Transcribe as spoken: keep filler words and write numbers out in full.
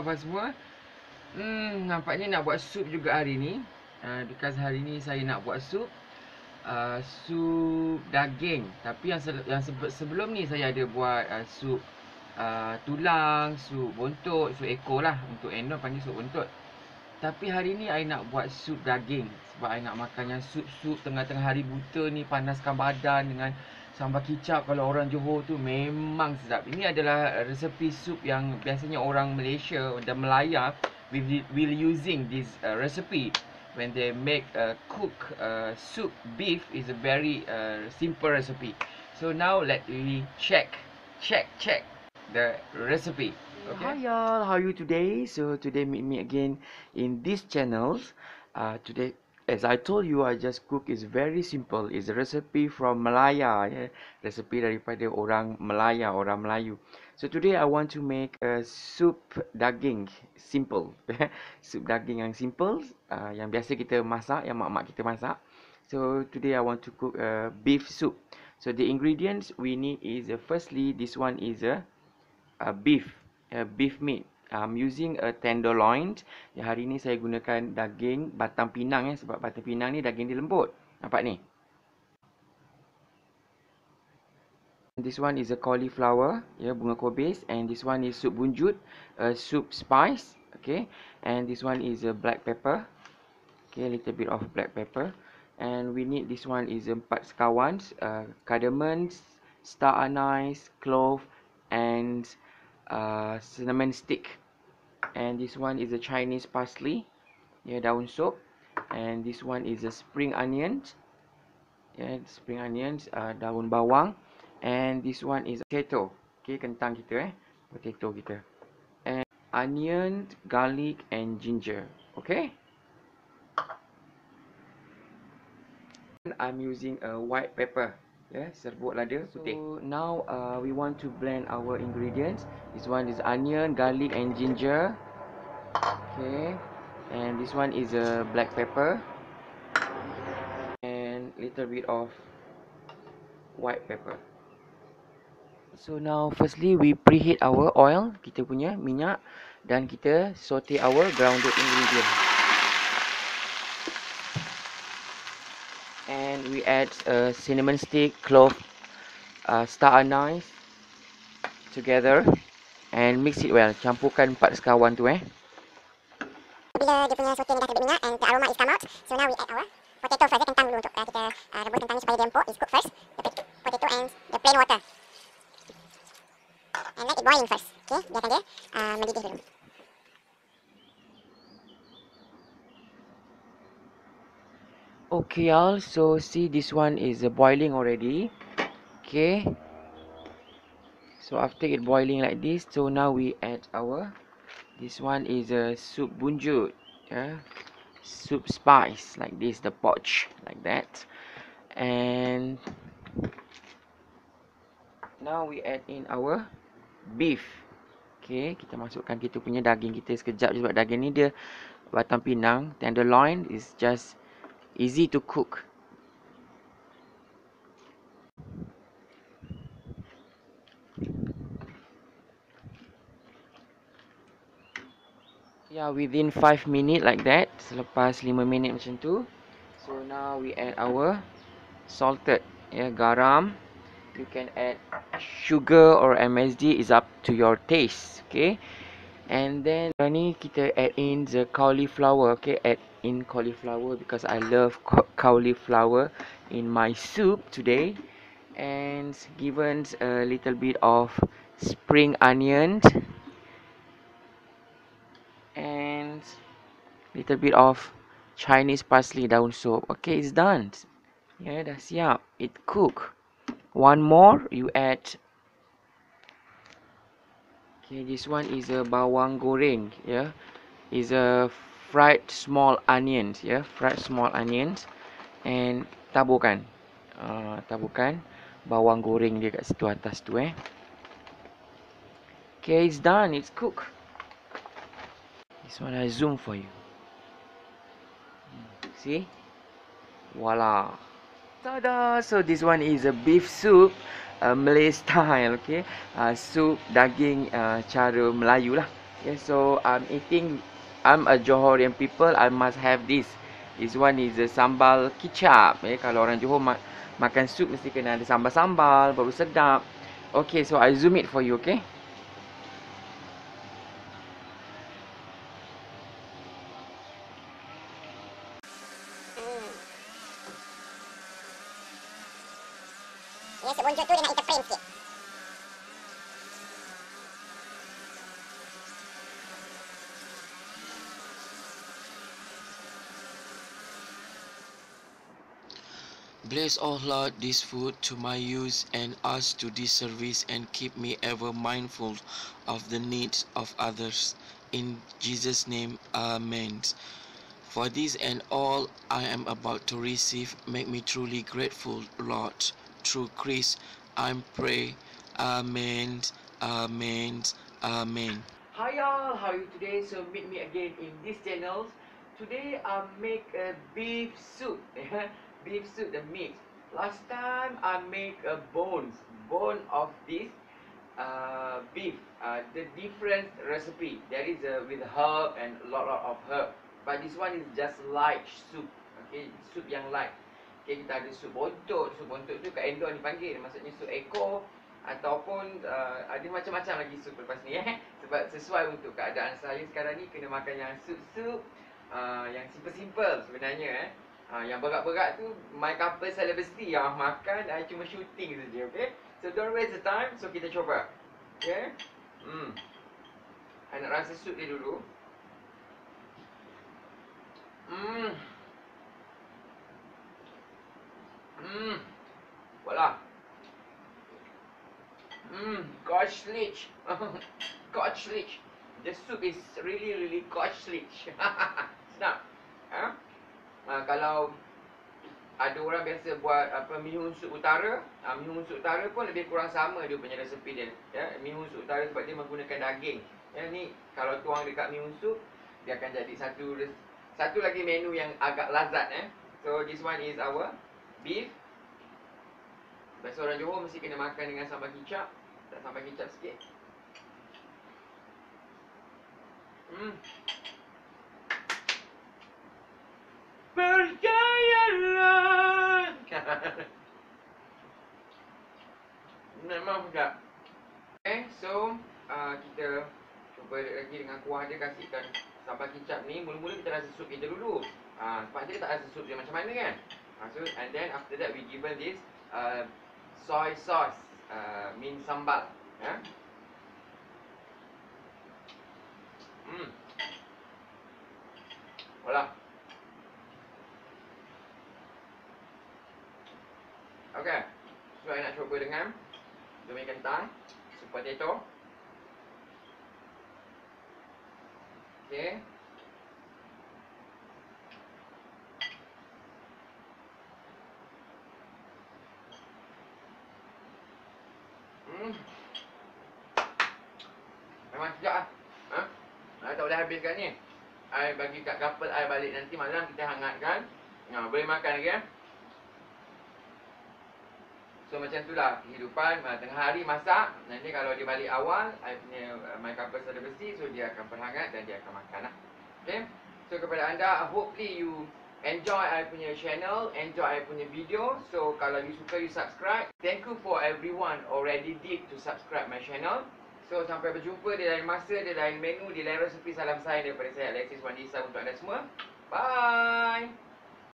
khabar semua. Hmm, nampaknya nak buat sup juga hari ni. uh, Because hari ni saya nak buat sup uh, Sup daging. Tapi yang, se yang se sebelum ni saya ada buat uh, sup uh, tulang, sup bontot, sup ekor lah. Untuk Endon panggil sup bontot. Tapi hari ni saya nak buat sup daging. Sebab saya nak makan yang sup-sup tengah-tengah hari buta ni. Panaskan badan dengan sambal kicap kalau orang Johor tu memang sedap. Ini adalah resepi sup yang biasanya orang Malaysia dan Melayu will will using this uh, recipe when they make uh, cook uh, soup. Beef is a very uh, simple recipe. So now let we check check check the recipe. Okay. Hi y'all, how are you today? So today meet me again in these channels. Uh, today, as I told you, I just cook is very simple. It's a recipe from Malaya, yeah? Recipe daripada orang Malaya, orang Melayu. So today I want to make a soup daging simple. Soup daging yang simple, uh, yang biasa kita masak, yang mak-mak kita masak. So today I want to cook a beef soup. So the ingredients we need is uh, firstly this one is a, a beef, a beef meat. I'm using a tenderloin. Ya, hari ni saya gunakan daging Batang Pinang, eh, sebab Batang Pinang ni daging dia lembut. Nampak ni? This one is a cauliflower, ya, bunga kobis, and this one is soup bunjut, uh, soup spice, okay, and this one is a black pepper, okay, a little bit of black pepper, and we need this one is empat sekawans, uh, cardamoms, star anise, clove, and Uh, cinnamon stick, and this one is a Chinese parsley, yeah, daun sop, and this one is a spring onions, yeah, spring onions, uh, daun bawang, and this one is potato, okay, kentang kita eh, potato kita, and onion, garlic, and ginger, okay. And I'm using a white pepper. Yeah, serbuk lada putih. So now uh, we want to blend our ingredients. This one is onion, garlic and ginger. Okay. And this one is a uh, black pepper. And little bit of white pepper. So now firstly we preheat our oil, kita punya minyak, dan kita saute our grounded ingredients. And we add uh, cinnamon stick, clove, uh, star anise together and mix it well. Campurkan empat sekawan tu eh. Bila dia punya sauté ni dah terlebih minyak and the aroma is come out. So now we add our potato first. Kentang dulu untuk uh, kita uh, rebus kentang ni supaya dia empuk. It's cooked first. The potato and the plain water. And let it boil first. Okay, biarkan dia uh, mendidih dulu. Okay y'all, so see this one is uh, boiling already. Okay. So after it boiling like this, so now we add our, this one is a uh, soup bunjut, yeah? Soup spice, like this, the poch, like that. And now we add in our beef. Okay, kita masukkan kita punya daging kita sekejap je, sebab daging ni dia Batang Pinang, tenderloin is just easy to cook. Yeah, within five minutes like that. Selepas lima minit macam tu. So now we add our salted, yeah, garam. You can add sugar or M S G, is up to your taste. Okay. And then ni kita add in the cauliflower. Okay, add in cauliflower because I love cauliflower in my soup today. And given a little bit of spring onion and little bit of Chinese parsley, daun sop. Okay, it's done. Yeah, dah siap. It cook. One more you add. Okay, this one is a bawang goreng, yeah, is a fried small onions, yeah, fried small onions, and taburkan, uh, taburkan bawang goreng dia kat situ atas tu eh. Okay, it's done, it's cooked. This one I zoom for you. See, voila. Tada! So this one is a beef soup. Uh, Malay style, okay, uh, soup daging uh, cara Melayu lah. Okay, so I'm eating, I'm a Johorian people, I must have this. This one is a sambal kicap. Eh, kalau orang Johor ma makan soup mesti kena ada sambal-sambal baru sedap. Okay, so I zoom it for you, okay? Yang sebonjol tu dia nak interframe sikit. Bless O Lord this food to my use and us to this service and keep me ever mindful of the needs of others. In Jesus' name, Amen. For this and all I am about to receive, make me truly grateful, Lord. Through Christ, I pray. Amen. Amen. Amen. Hi y'all, how are you today? So meet me again in this channel. Today I make a beef soup. Beef soup, the meat. Last time I make a bones, bone of this uh, beef. Uh, the different recipe. There is a with herb and a lot, lot of herb. But this one is just light soup. Okay, soup yang light. Okay, kita ada sup bontot. Sup bontot tu kat Endon dipanggil. Maksudnya sup ekor ataupun uh, ada macam-macam lagi sup lepas ni eh. Sebab sesuai untuk keadaan saya sekarang ni, kena makan yang sup-sup uh, yang simple-simple sebenarnya eh. Uh, yang berat-berat tu my couple celebrity yang makan, I cuma shooting saja, okay? So don't waste the time. So kita cuba. Okay? Hmm. I nak rasa sup dia dulu. Hmm. Mmm, voila. Mmm, gosh-lich. Gosh-lich. The soup is really, really gosh-lich. Senang. Ha? Uh, kalau ada orang biasa buat apa mihun utara, uh, mihun utara pun lebih kurang sama dia punya resepi dia. Ya, mihun utara sebab dia menggunakan daging. Ya, ni kalau tuang dekat mihun soup, dia akan jadi satu satu lagi menu yang agak lazat eh. So this one is our beef. Biasa orang Johor mesti kena makan dengan sambal kicap. Tak sambal kicap sikit. Hmm. Percayalah. Memang sedap. Okay, so uh, kita cuba lagi dengan kuah dia, kasihkan sambal kicap ni. Mula-mula kita rasa sup kita dulu. Ah, uh, sebab dia tak rasa sup dia macam mana kan? So, and then after that we given this uh, soy sauce, uh, min sambal. Yeah. Mm. Voila. Okay. So I nak cuba dengan demi kentang, soup potato. Okay. Memang sedap lah. Ha? Nah, tak boleh habiskan ni. I bagi kat couple I balik nanti malam, kita hangatkan. Nah, boleh makan lagi eh. So macam tu lah kehidupan. Tengah hari masak. Nanti kalau dia balik awal, I punya my couple ada besi. So dia akan berhangat dan dia akan makan lah. Okay. So kepada anda, hopefully you enjoy I punya channel, enjoy I punya video. So kalau you suka, you subscribe. Thank you for everyone already did to subscribe my channel. So sampai berjumpa di lain masa, di lain menu, di lain resepi. Salam saya daripada saya, Alexiswandy, untuk anda semua. Bye.